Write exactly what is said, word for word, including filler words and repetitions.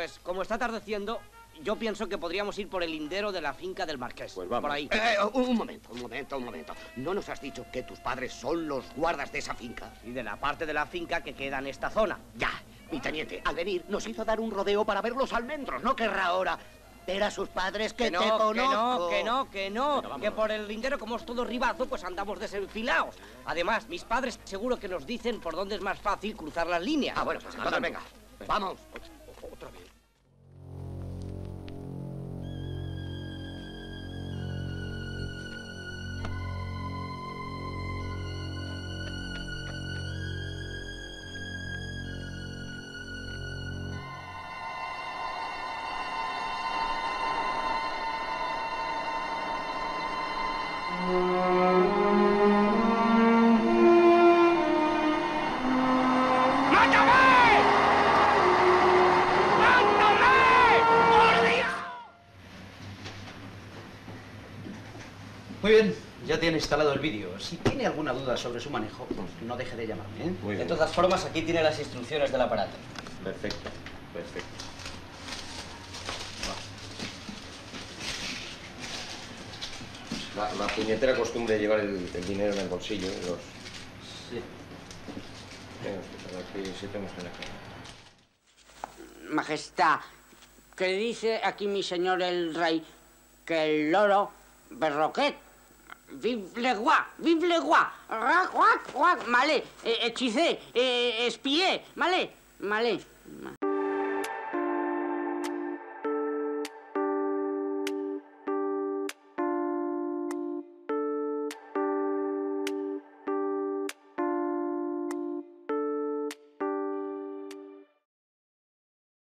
Pues como está atardeciendo, yo pienso que podríamos ir por el lindero de la finca del Marqués. Pues vamos. Por ahí. Eh, un momento, un momento, un momento. ¿No nos has dicho que tus padres son los guardas de esa finca? Y de la parte de la finca que queda en esta zona. Ya. Mi teniente, al venir, nos hizo dar un rodeo para ver los almendros. No querrá ahora ver a sus padres que, que no, te conozco. Que no, que no, que no. Que por el lindero, como es todo ribazo, pues andamos desenfilados. Además, mis padres seguro que nos dicen por dónde es más fácil cruzar las líneas. Ah, bueno, pues entonces, venga. Vamos. Otra vez. Tiene instalado el vídeo. Si tiene alguna duda sobre su manejo, no deje de llamarme, ¿eh? Muy bien. De todas formas, aquí tiene las instrucciones del aparato. Perfecto, perfecto. La, la puñetera costumbre de llevar el, el dinero en el bolsillo. Los... Sí. Tenemos que, aquí, sí tenemos que dejar. Majestad, que dice aquí mi señor el rey que el loro berroquet. Vive le roi, vive le roi, rac, rac, rac, malé, hechicé, espié, malé, malé, malé.